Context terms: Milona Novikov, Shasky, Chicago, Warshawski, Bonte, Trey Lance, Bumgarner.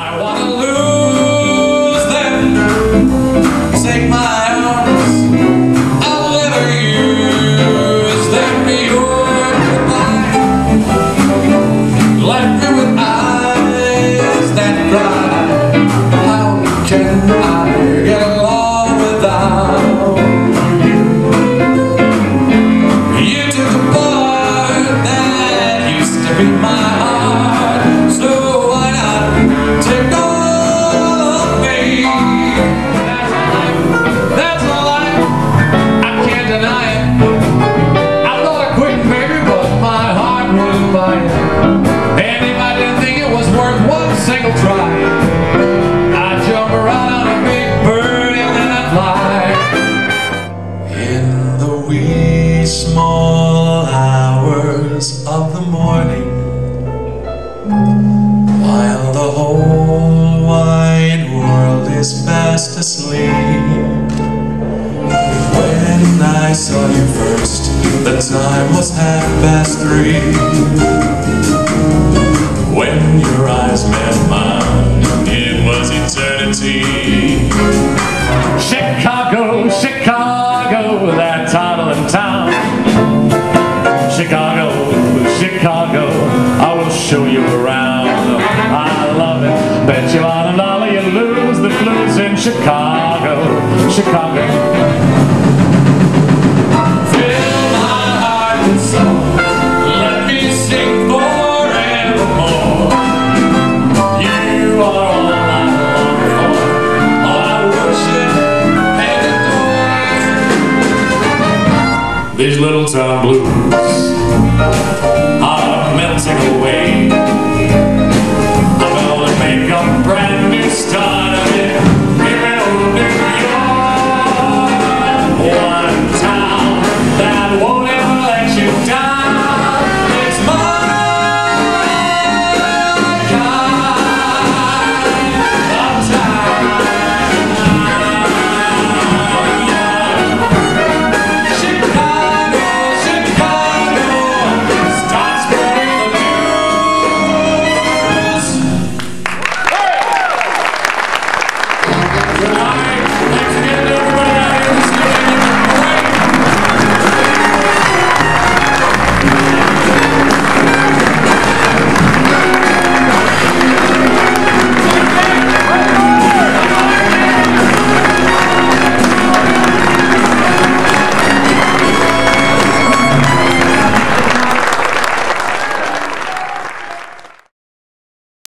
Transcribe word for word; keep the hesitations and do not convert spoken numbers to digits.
I wanna lose them, take my arms, I'll never use them before goodbye. Left me with eyes that cry, how can I get along without you? You took the part that used to be mine. Small hours of the morning, while the whole wide world is fast asleep. When I saw you first, the time was half past three. When your eyes met mine, it was eternity. Chicago, Chicago, that toddling town. Chicago, Chicago, I will show you around. I love it. Bet you on a dollar you lose the blues in Chicago, Chicago. Fill my heart with song. Let me sing forevermore. You are all I long for. All I worship and adore. These little town blues.